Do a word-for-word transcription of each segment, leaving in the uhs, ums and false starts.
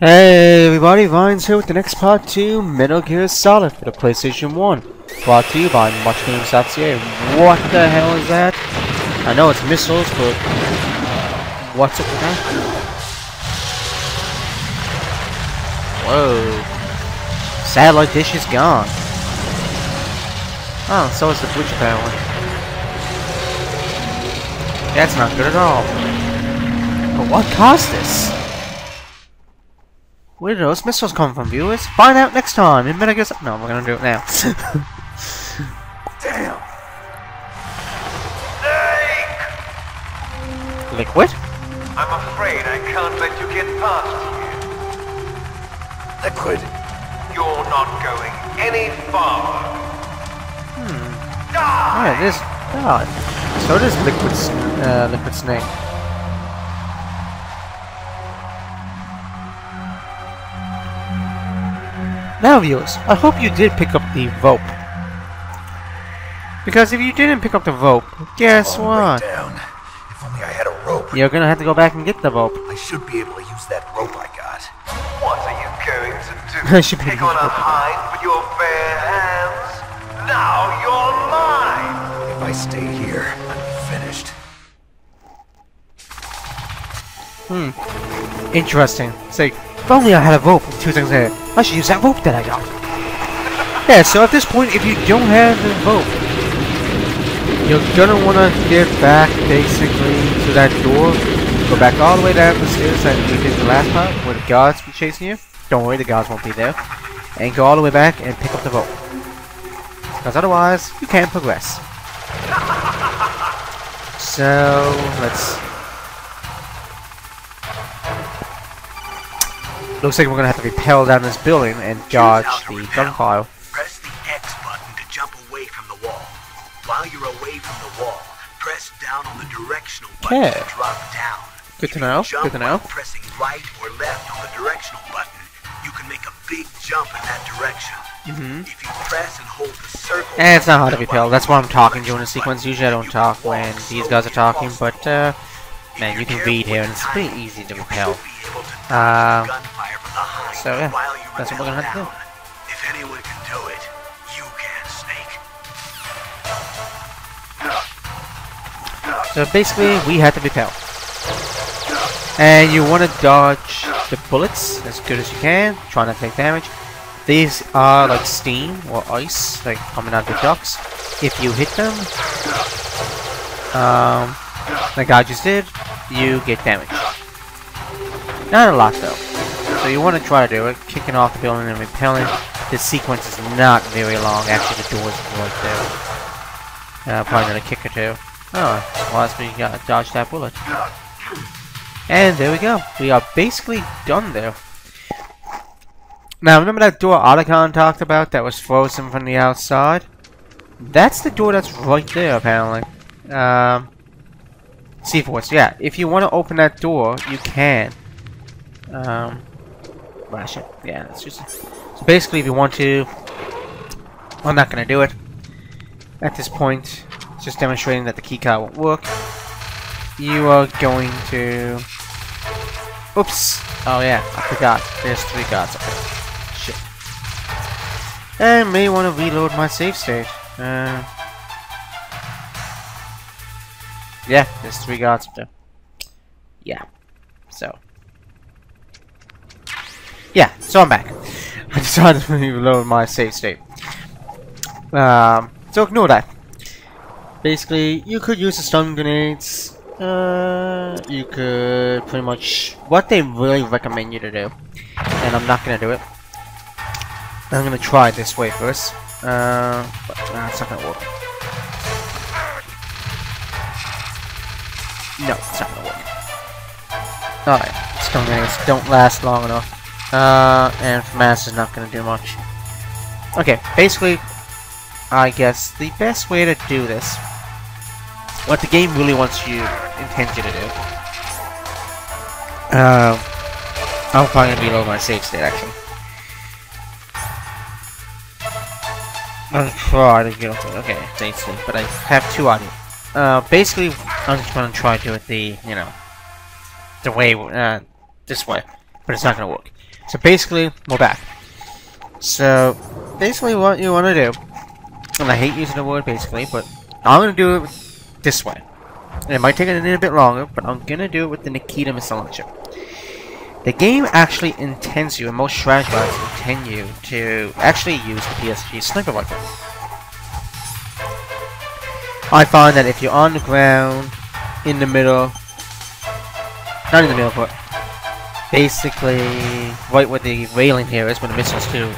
Hey everybody, Vines here with the next part two, Metal Gear Solid for the PlayStation one. Brought to you by MuchGamesGuides. What the hell is that? I know it's missiles, but what's it now? Whoa. Satellite dish is gone. Oh, so is the Twitch power. That's not good at all. But what caused this? Where did those missiles come from, viewers? Find out next time in Metal Gear Solid. No, we're gonna do it now. Damn. Snake. Liquid? I'm afraid I can't let you get past here. Liquid. You're not going any farther. Hmm. Die. Yeah, this. God. So does Liquid. Uh, Liquid Snake. Now viewers, I hope you did pick up the rope. Because if you didn't pick up the rope, guess what? Down. If only I had a rope. You're gonna have to go back and get the rope. I should be able to use that rope I got. What are you going to do? I should be able to hide with your bare hands. Now you're mine. If I stay here, I'm finished. Hmm. Interesting. Say, if only I had a rope. Two things there. I should use that rope that I got. Yeah, so at this point, if you don't have the rope, you're gonna wanna get back basically to that door. Go back all the way down the stairs that we did the last time, where the guards be chasing you. Don't worry, the guards won't be there. And go all the way back and pick up the rope. Because otherwise, you can't progress. So, let's... Looks like we're gonna have to repel down this building and dodge the gunfire. Press the X button to jump away from the wall. While you're away from the wall, press down on the directional button to drop down. Good to know. Good to know. Pressing right or left on the directional button, you can make a big jump in that direction. Mm-hmm. If you press and hold the circle, and it's not hard to repel. That's why I'm talking during the sequence. Usually I don't talk when these guys are talking, but uh, man, you can read here, and it's pretty easy to repel. Uh, so yeah, that's what we're gonna have to do. If anyone can do it, you can, Snake. So basically, we had to repel. And you want to dodge the bullets as good as you can, try not to take damage. These are like steam or ice, like coming out of the ducts. If you hit them, um, like I just did, you get damage. Not a lot though, so you want to try to do it. Kicking off the building and repelling. This sequence is not very long. Actually, the door's right there. Uh, probably another kick or two. Oh, well, that's when you got to dodge that bullet. And there we go. We are basically done there. Now, remember that door Otacon talked about that was frozen from the outside? That's the door that's right there, apparently. Um, C-Force, yeah. If you want to open that door, you can. Um, flash it. Yeah, that's just. So basically, if you want to, I'm not gonna do it at this point. It's just demonstrating that the keycard won't work. You are going to. Oops. Oh yeah, I forgot. There's three guards up there. Shit. I may want to reload my save state. Uh. Yeah, there's three guards up there. Yeah. So. Yeah, so I'm back. I decided to reload my save state. Um, so ignore that. Basically, you could use the stun grenades. Uh, you could pretty much what they really recommend you to do. And I'm not gonna do it. I'm gonna try this way first. Uh, but uh, it's not gonna work. No, it's not gonna work. Alright, stun grenades don't last long enough. Uh, and mass is not going to do much. Okay, basically, I guess the best way to do this, what the game really wants you, intends you to do. Uh, I'm probably going to reload my save state, actually. I'm trying to get off it. Okay, save state, but I have two on it. Uh, basically, I'm just going to try to do it the, you know, the way, uh, this way. but it's not going to work. So basically, we're back. So basically what you want to do, and I hate using the word basically, but I'm going to do it this way. And it might take a little bit longer, but I'm going to do it with the Nikita missile launcher. The game actually intends you, and most strategy guides intend you, to actually use the P S G sniper rifle. I find that if you're on the ground, in the middle, not in the middle, but basically right where the railing here is, where the missiles do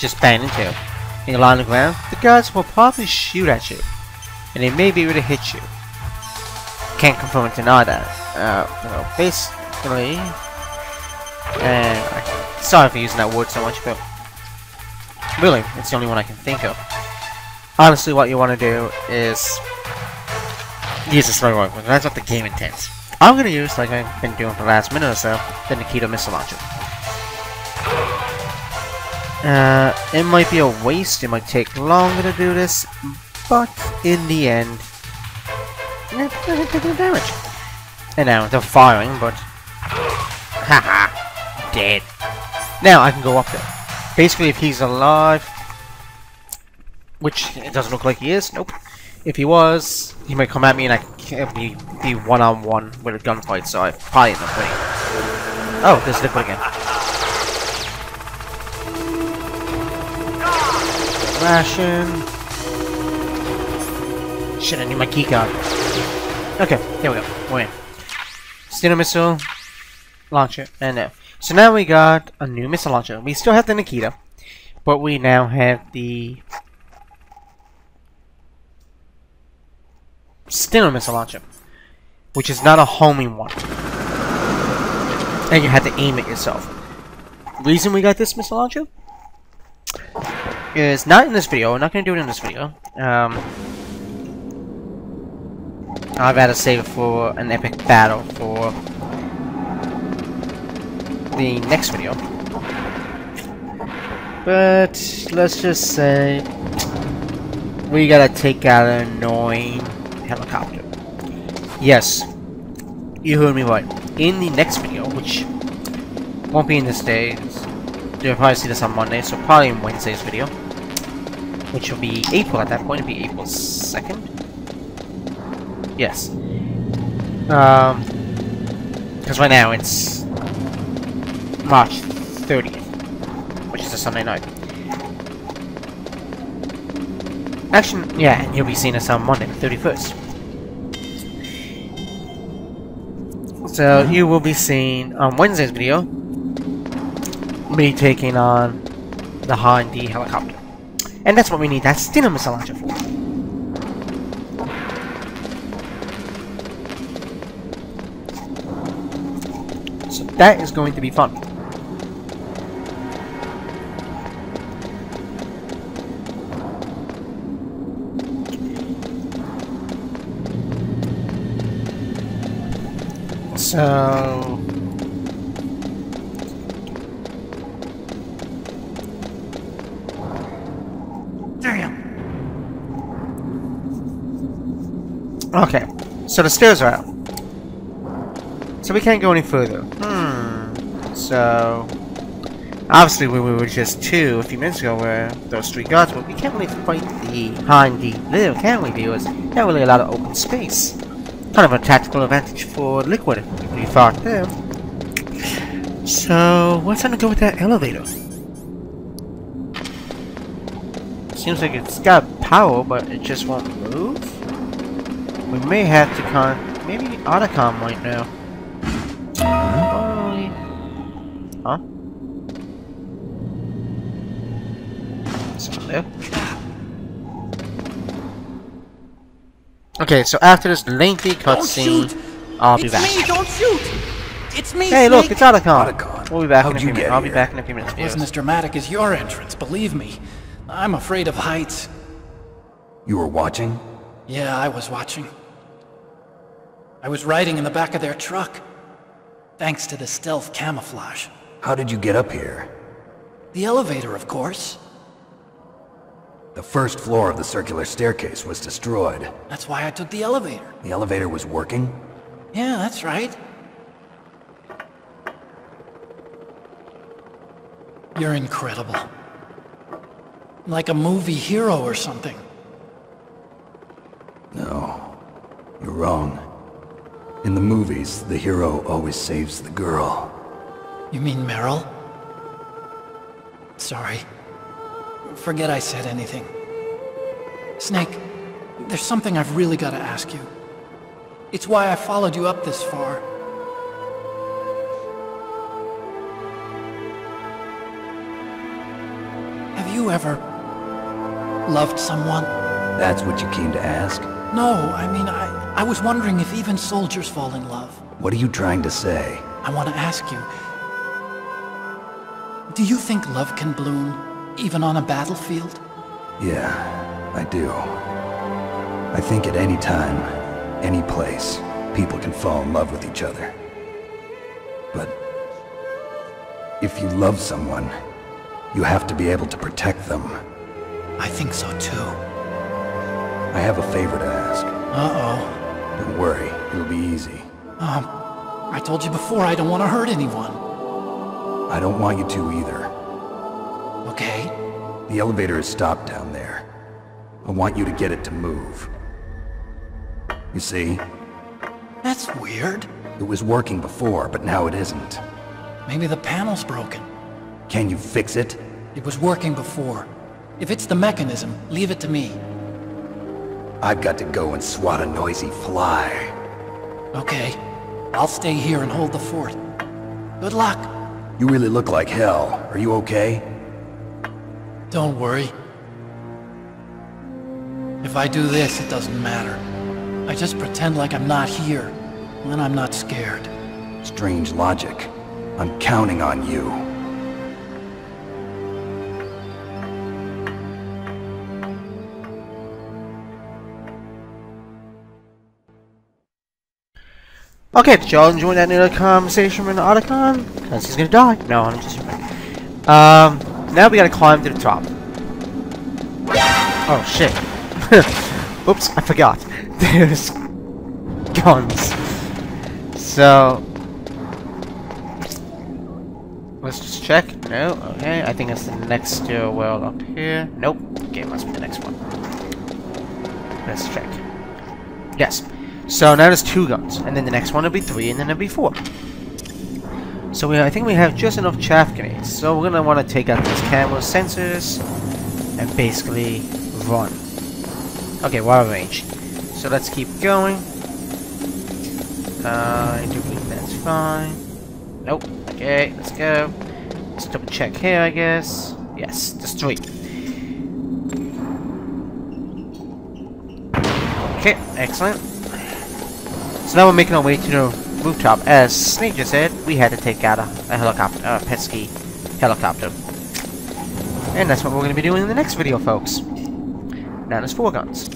just bang into, and you're on the ground, the guys will probably shoot at you, and they may be able to hit you. Can't confirm and deny that. Uh, you know, basically, and sorry for using that word so much, but really, it's the only one I can think of. Honestly, what you want to do is use the sniper rifle. That's what the game intends. I'm going to use, like I've been doing for the last minute or so, the Nikita missile launcher. Uh, it might be a waste, it might take longer to do this, but in the end, it doesn't take any damage. And now, they're firing, but haha, dead. Now I can go up there. Basically, if he's alive, which it doesn't look like he is, nope. If he was, he might come at me and I can't be be one on one with a gunfight, so I probably end up winning. Oh, there's Liquid again. Ration. Shit, I need my keycard. Okay, here we go. We're in. Stinger missile launcher, and there. So now we got a new missile launcher. We still have the Nikita, but we now have the Stinger missile launcher, which is not a homing one, and you have to aim it yourself. Reason we got this missile launcher is not in this video. I'm not going to do it in this video. Um, I've had to save it for an epic battle for the next video. But let's just say we gotta take out an annoying helicopter. Yes, you heard me right. In the next video, which won't be in this day, you'll probably see this on Monday, so probably in Wednesday's video, which will be April at that point. It'll be April second. Yes. Um, because right now it's March thirtieth, which is a Sunday night. Actually, yeah, and you'll be seeing us on Monday, the thirty-first. So you will be seeing on Wednesday's video me taking on the Hind D helicopter, and that's what we need. That's Stinger missile launcher for. So that is going to be fun. So damn. Okay, so the stairs are out, so we can't go any further. Hmm. So obviously, we were just two a few minutes ago, where those three guards were. We can't really fight the Hind D, can we, viewers? Not really a lot of open space. Kind of a tactical advantage for Liquid, if you thought there. So, what's going to go with that elevator? Seems like it's got power, but it just won't move. We may have to con... Maybe Otacon right now. Oh. Huh? Someone there? Okay, so after this lengthy cutscene, I'll be it's back. Me, don't shoot. It's me, hey, Snake. Look, it's Otacon. Otacon. We'll be back How'd in a few minutes. I'll here? be back in a few minutes. It wasn't as dramatic as your entrance, believe me. I'm afraid of heights. You were watching? Yeah, I was watching. I was riding in the back of their truck, thanks to the stealth camouflage. How did you get up here? The elevator, of course. The first floor of the circular staircase was destroyed. That's why I took the elevator. The elevator was working? Yeah, that's right. You're incredible. Like a movie hero or something. No, you're wrong. In the movies, the hero always saves the girl. You mean Meryl? Sorry. Forget I said anything. Snake, there's something I've really got to ask you. It's why I followed you up this far. Have you ever loved someone? That's what you came to ask? No, I mean, I, I was wondering if even soldiers fall in love. What are you trying to say? I want to ask you, do you think love can bloom, even on a battlefield? Yeah, I do. I think at any time, any place, people can fall in love with each other. But if you love someone, you have to be able to protect them. I think so too. I have a favor to ask. Uh-oh. Don't worry, it'll be easy. Um, I told you before I don't want to hurt anyone. I don't want you to either. Okay. The elevator is stopped down there. I want you to get it to move. You see? That's weird. It was working before, but now it isn't. Maybe the panel's broken. Can you fix it? It was working before. If it's the mechanism, leave it to me. I've got to go and swat a noisy fly. Okay. I'll stay here and hold the fort. Good luck. You really look like hell. Are you okay? Don't worry. If I do this, it doesn't matter. I just pretend like I'm not here, when I'm not scared. Strange logic. I'm counting on you. Okay, did y'all enjoy that little conversation with Otacon? Because he's gonna die. No, I'm just joking. Um, now we gotta climb to the top. Oh, shit. Oops, I forgot. There's guns. So, let's just check. No, okay. I think it's the next stairwell up here. Nope. Okay, must be the next one. Let's check. Yes. So now there's two guns, and then the next one will be three, and then it'll be four. So we, I think we have just enough chaff grenades. So we're gonna want to take out these camera sensors and basically run. Okay, we're out of range. So let's keep going. Uh, I do believe that's fine. Nope. Okay, let's go. Let's double check here, I guess. Yes, there's three. Okay, excellent. So now we're making our way to the rooftop. As Snake just said, we had to take out a, a helicopter, a pesky helicopter. And that's what we're going to be doing in the next video, folks. Now there's four guns.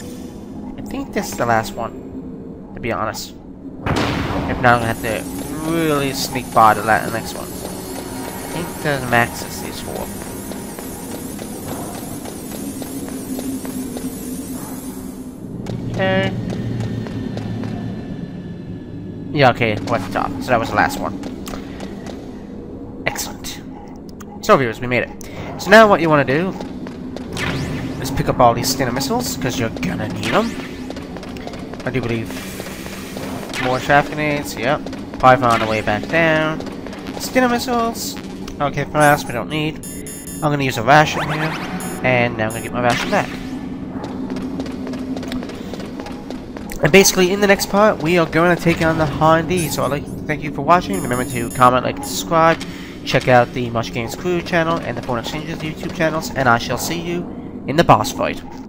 I think this is the last one, to be honest. If not, I'm going to have to really sneak by the, the next one. I think the max is these four. Okay. Yeah, okay, we're at the top. So that was the last one. Excellent. So viewers, we made it. So now what you want to do is pick up all these Stinger missiles, because you're gonna need them. I do believe more shaft grenades, yep. Five on the way back down. Stinger missiles. Okay, for last, we don't need. I'm gonna use a ration here, and now I'm gonna get my ration back. And basically, in the next part, we are going to take on the Hind D. So I'd like to thank you for watching. Remember to comment, like, and subscribe. Check out the MuchGamesGuides channel and the Foreign Exchanges YouTube channels. And I shall see you in the boss fight.